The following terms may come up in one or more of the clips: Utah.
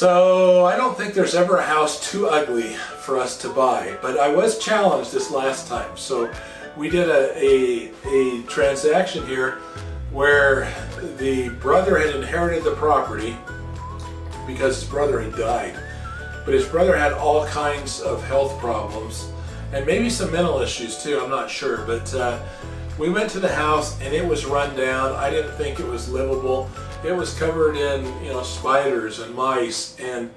So I don't think there's ever a house too ugly for us to buy, but I was challenged this last time. So we did a transaction here where the brother had inherited the property because his brother had died, but his brother had all kinds of health problems and maybe some mental issues too, I'm not sure, but we went to the house and it was run down. I didn't think it was livable. It was covered in, you know, spiders and mice, and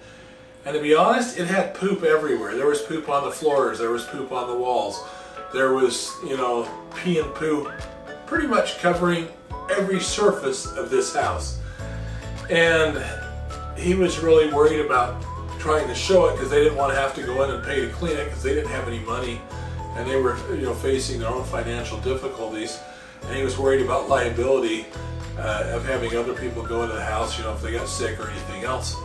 to be honest, it had poop everywhere. There was poop on the floors, there was poop on the walls, there was, you know, pee and poo pretty much covering every surface of this house. And he was really worried about trying to show it because they didn't want to have to go in and pay to clean it because they didn't have any money and they were, you know, facing their own financial difficulties, and he was worried about liability of having other people go into the house, you know, if they got sick or anything else.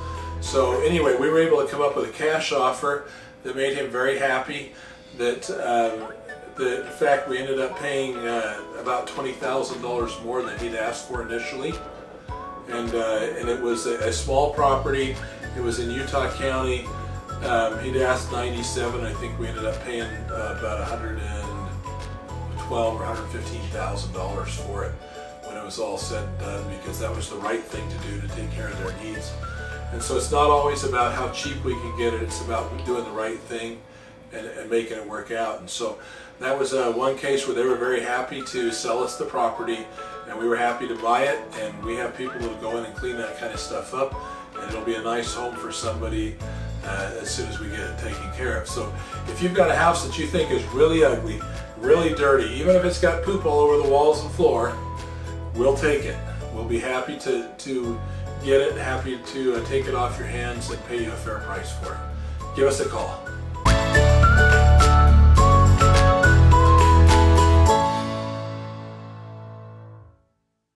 So anyway, we were able to come up with a cash offer that made him very happy. That in fact we ended up paying about $20,000 more than he'd asked for initially, and it was a small property. It was in Utah County. He'd asked 97. I think we ended up paying about $112,000 or $115,000 for it when it was all said and done, because that was the right thing to do to take care of their needs. And so it's not always about how cheap we can get it. It's about doing the right thing and making it work out. And so that was one case where they were very happy to sell us the property, and we were happy to buy it. And we have people who go in and clean that kind of stuff up, and it'll be a nice home for somebody as soon as we get it taken care of. So if you've got a house that you think is really ugly, really dirty, even if it's got poop all over the walls and floor, we'll take it. We'll be happy to get it, happy to take it off your hands and pay you a fair price for it. Give us a call.